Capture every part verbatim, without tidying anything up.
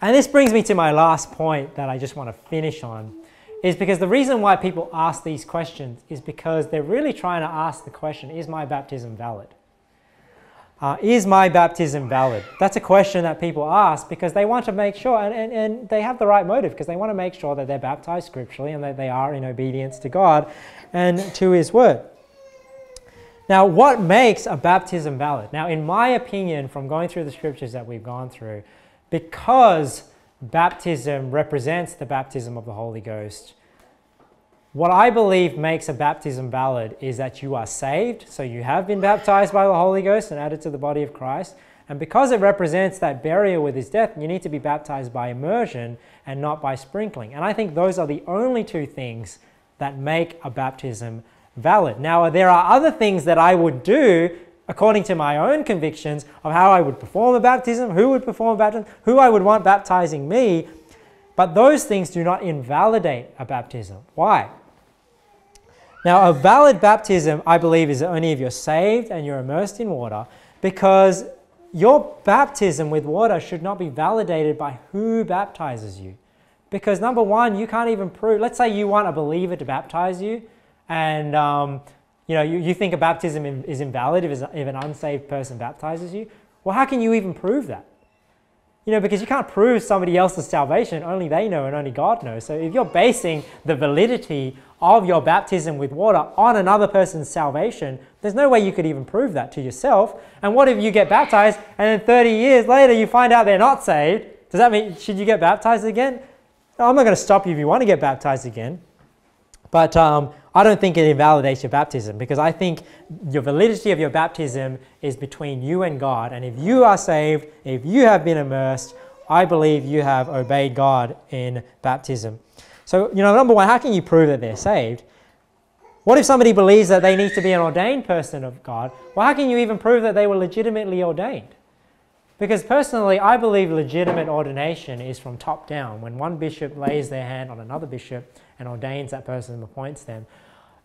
And this brings me to my last point that I just want to finish on, is because the reason why people ask these questions is because they're really trying to ask the question, is my baptism valid? Uh, is my baptism valid? That's a question that people ask because they want to make sure, and, and, and they have the right motive, because they want to make sure that they're baptized scripturally and that they are in obedience to God and to His Word. Now, what makes a baptism valid? Now, in my opinion, from going through the scriptures that we've gone through, because baptism represents the baptism of the Holy Ghost, what I believe makes a baptism valid is that you are saved, so you have been baptized by the Holy Ghost and added to the body of Christ. And because it represents that burial with His death, you need to be baptized by immersion and not by sprinkling. And I think those are the only two things that make a baptism valid. Now, there are other things that I would do according to my own convictions of how I would perform a baptism, who would perform a baptism, who I would want baptizing me, but those things do not invalidate a baptism. Why? Now, a valid baptism, I believe, is only if you're saved and you're immersed in water, because your baptism with water should not be validated by who baptizes you. Because number one, you can't even prove, let's say you want a believer to baptize you, and um, you know, you, you think a baptism in, is invalid if, if an unsaved person baptizes you. Well, how can you even prove that? You know, because you can't prove somebody else's salvation, only they know and only God knows. So if you're basing the validity of your baptism with water on another person's salvation, there's no way you could even prove that to yourself. And what if you get baptized and then thirty years later you find out they're not saved? Does that mean, should you get baptized again? No, I'm not going to stop you if you want to get baptized again. But um, I don't think it invalidates your baptism, because I think your validity of your baptism is between you and God. And if you are saved, if you have been immersed, I believe you have obeyed God in baptism. So, you know, number one, how can you prove that they're saved? What if somebody believes that they need to be an ordained person of God? Well, how can you even prove that they were legitimately ordained? Because personally, I believe legitimate ordination is from top down, when one bishop lays their hand on another bishop and ordains that person and appoints them.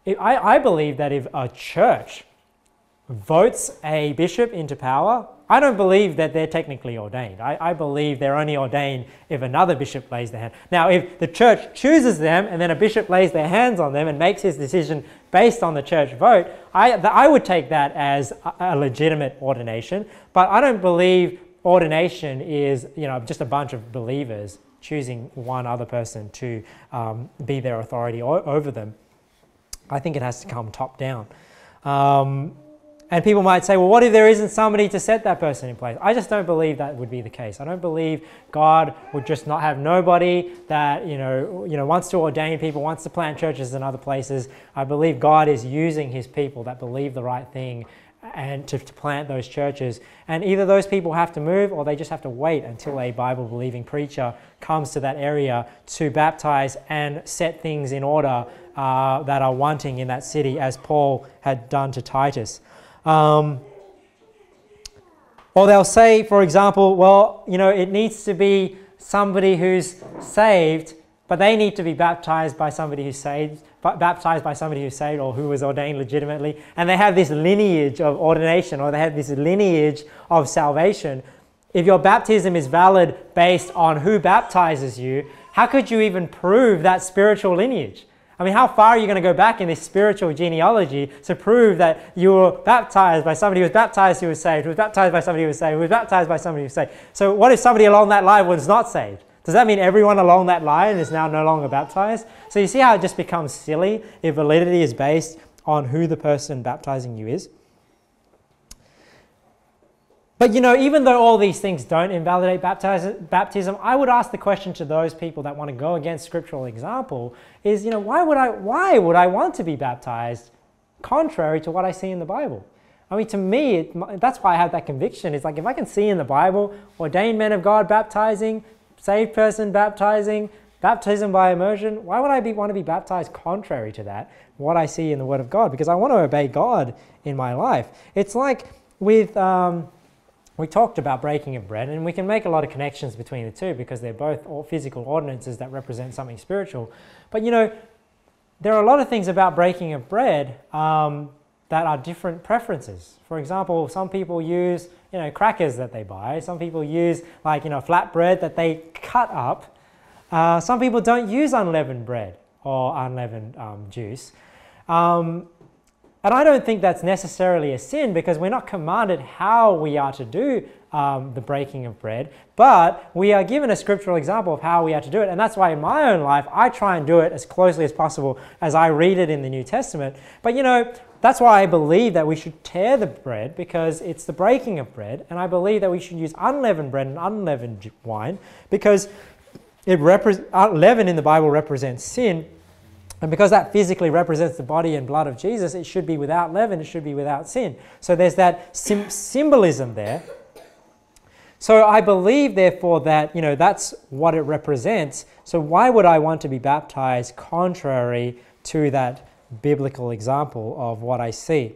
I, I believe that if a church votes a bishop into power, I don't believe that they're technically ordained. I, I believe they're only ordained if another bishop lays their hand. Now, if the church chooses them and then a bishop lays their hands on them and makes his decision based on the church vote, I, the, I would take that as a, a legitimate ordination. But I don't believe ordination is, you know, just a bunch of believers choosing one other person to um, be their authority o over them. I think it has to come top down. Um, And people might say, well, what if there isn't somebody to set that person in place? I just don't believe that would be the case. I don't believe God would just not have nobody that, you know, you know, wants to ordain people, wants to plant churches in other places. I believe God is using His people that believe the right thing and to, to plant those churches. And either those people have to move, or they just have to wait until a Bible-believing preacher comes to that area to baptize and set things in order uh, that are wanting in that city, as Paul had done to Titus. Um, or they'll say, for example, well, you know, it needs to be somebody who's saved, but they need to be baptized by somebody who's saved, baptized by somebody who's saved or who was ordained legitimately, and they have this lineage of ordination, or they have this lineage of salvation. If your baptism is valid based on who baptizes you, how could you even prove that spiritual lineage? I mean, how far are you going to go back in this spiritual genealogy to prove that you were baptized by somebody who was baptized who was saved, who was baptized by somebody who was saved, who was baptized by somebody who was saved? So what if somebody along that line was not saved? Does that mean everyone along that line is now no longer baptized? So you see how it just becomes silly if validity is based on who the person baptizing you is? But, you know, even though all these things don't invalidate baptism, I would ask the question to those people that want to go against scriptural example is, you know, why would I, why would I want to be baptized contrary to what I see in the Bible? I mean, to me, it, that's why I have that conviction. It's like, if I can see in the Bible, ordained men of God baptizing, saved person baptizing, baptism by immersion, why would I be, want to be baptized contrary to that, what I see in the Word of God? Because I want to obey God in my life. It's like with... Um, We talked about breaking of bread, and we can make a lot of connections between the two because they're both all physical ordinances that represent something spiritual. But, you know, there are a lot of things about breaking of bread um, that are different preferences. For example, some people use, you know, crackers that they buy. Some people use, like, you know, flatbread that they cut up. Uh, some people don't use unleavened bread or unleavened um, juice. Um, and I don't think that's necessarily a sin, because we're not commanded how we are to do um, the breaking of bread, but we are given a scriptural example of how we are to do it. And that's why in my own life, I try and do it as closely as possible as I read it in the New Testament. But you know, that's why I believe that we should tear the bread, because it's the breaking of bread. And I believe that we should use unleavened bread and unleavened wine, because it repre- leaven in the Bible represents sin. And because that physically represents the body and blood of Jesus, it should be without leaven, it should be without sin. So there's that sim- symbolism there. So I believe, therefore, that, you know, that's what it represents. So why would I want to be baptized contrary to that biblical example of what I see?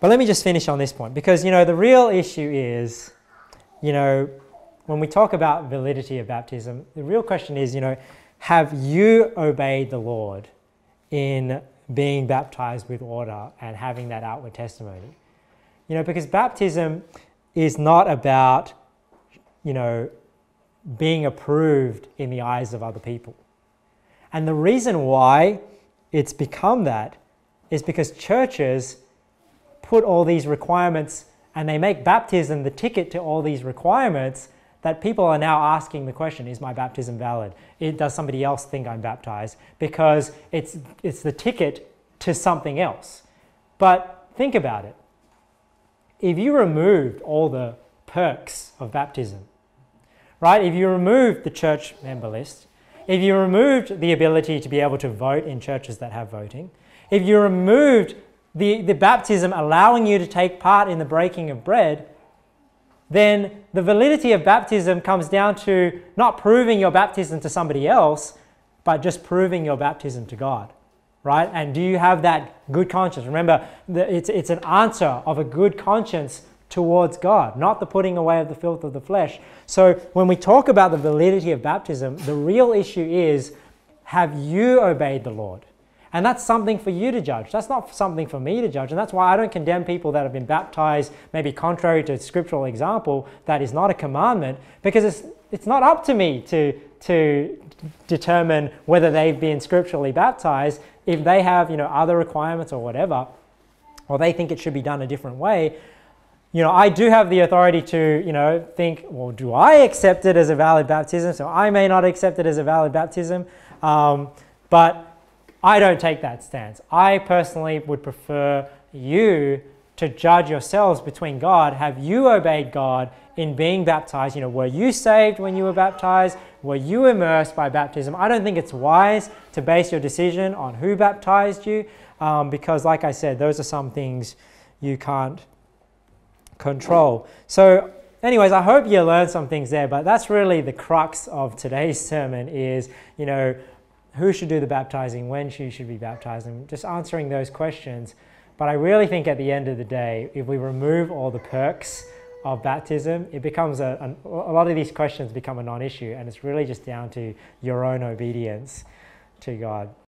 But let me just finish on this point, because, you know, the real issue is, you know, when we talk about validity of baptism, the real question is, you know, have you obeyed the Lord in being baptized with water and having that outward testimony? You know, because baptism is not about, you know, being approved in the eyes of other people. And the reason why it's become that is because churches put all these requirements, and they make baptism the ticket to all these requirements, that people are now asking the question, is my baptism valid? It, does somebody else think I'm baptized? Because it's, it's the ticket to something else. But think about it. If you removed all the perks of baptism, right? If you removed the church member list, if you removed the ability to be able to vote in churches that have voting, if you removed the, the baptism allowing you to take part in the breaking of bread, then the validity of baptism comes down to not proving your baptism to somebody else, but just proving your baptism to God, right? And do you have that good conscience? Remember, it's, it's an answer of a good conscience towards God, not the putting away of the filth of the flesh. So when we talk about the validity of baptism, the real issue is, have you obeyed the Lord? And that's something for you to judge. That's not something for me to judge. And that's why I don't condemn people that have been baptized, maybe contrary to scriptural example, that is not a commandment, because it's, it's not up to me to, to determine whether they've been scripturally baptized. If they have, you know, other requirements or whatever, or they think it should be done a different way, you know, I do have the authority to, you know, think, well, do I accept it as a valid baptism? So I may not accept it as a valid baptism, um, but I don't take that stance. I personally would prefer you to judge yourselves between God. Have you obeyed God in being baptized? You know, were you saved when you were baptized? Were you immersed by baptism? I don't think it's wise to base your decision on who baptized you, um, because, like I said, those are some things you can't control. So anyways, I hope you learned some things there, but that's really the crux of today's sermon is, you know, who should do the baptizing, when she should be baptized, and just answering those questions. But I really think at the end of the day, if we remove all the perks of baptism, it becomes a, a, a lot of these questions become a non-issue, and it's really just down to your own obedience to God.